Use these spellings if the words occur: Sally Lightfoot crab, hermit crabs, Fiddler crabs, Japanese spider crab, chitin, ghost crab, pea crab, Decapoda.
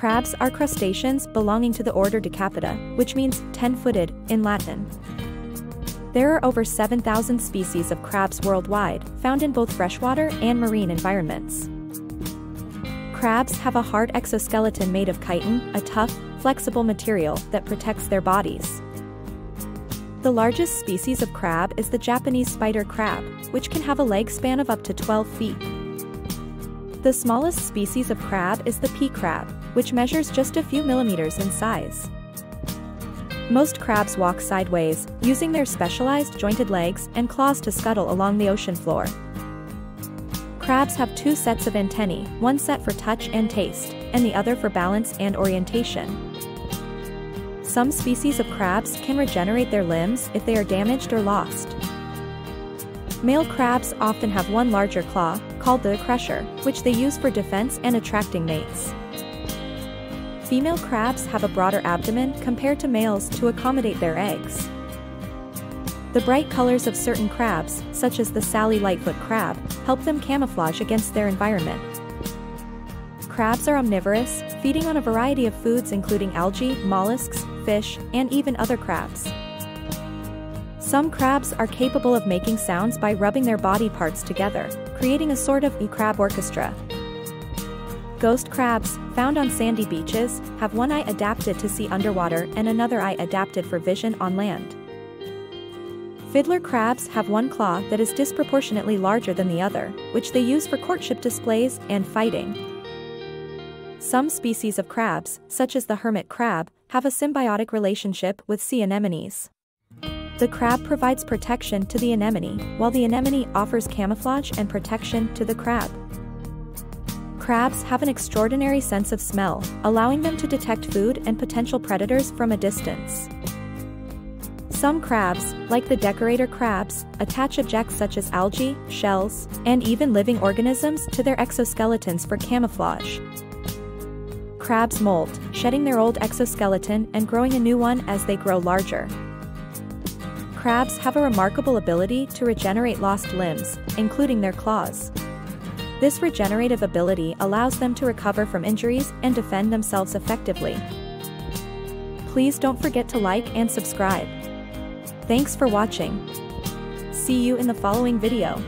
Crabs are crustaceans belonging to the order Decapoda, which means 10-footed in Latin. There are over 7,000 species of crabs worldwide, found in both freshwater and marine environments. Crabs have a hard exoskeleton made of chitin, a tough, flexible material that protects their bodies. The largest species of crab is the Japanese spider crab, which can have a leg span of up to 12 feet. The smallest species of crab is the pea crab, which measures just a few millimeters in size. Most crabs walk sideways, using their specialized jointed legs and claws to scuttle along the ocean floor. Crabs have two sets of antennae, one set for touch and taste, and the other for balance and orientation. Some species of crabs can regenerate their limbs if they are damaged or lost. Male crabs often have one larger claw, called the crusher, which they use for defense and attracting mates. Female crabs have a broader abdomen compared to males to accommodate their eggs. The bright colors of certain crabs, such as the Sally Lightfoot crab, help them camouflage against their environment. Crabs are omnivorous, feeding on a variety of foods including algae, mollusks, fish, and even other crabs. Some crabs are capable of making sounds by rubbing their body parts together, creating a sort of crab orchestra. Ghost crabs, found on sandy beaches, have one eye adapted to see underwater and another eye adapted for vision on land. Fiddler crabs have one claw that is disproportionately larger than the other, which they use for courtship displays and fighting. Some species of crabs, such as the hermit crab, have a symbiotic relationship with sea anemones. The crab provides protection to the anemone, while the anemone offers camouflage and protection to the crab. Crabs have an extraordinary sense of smell, allowing them to detect food and potential predators from a distance. Some crabs, like the decorator crabs, attach objects such as algae, shells, and even living organisms to their exoskeletons for camouflage. Crabs molt, shedding their old exoskeleton and growing a new one as they grow larger. Crabs have a remarkable ability to regenerate lost limbs, including their claws. This regenerative ability allows them to recover from injuries and defend themselves effectively. Please don't forget to like and subscribe. Thanks for watching. See you in the following video.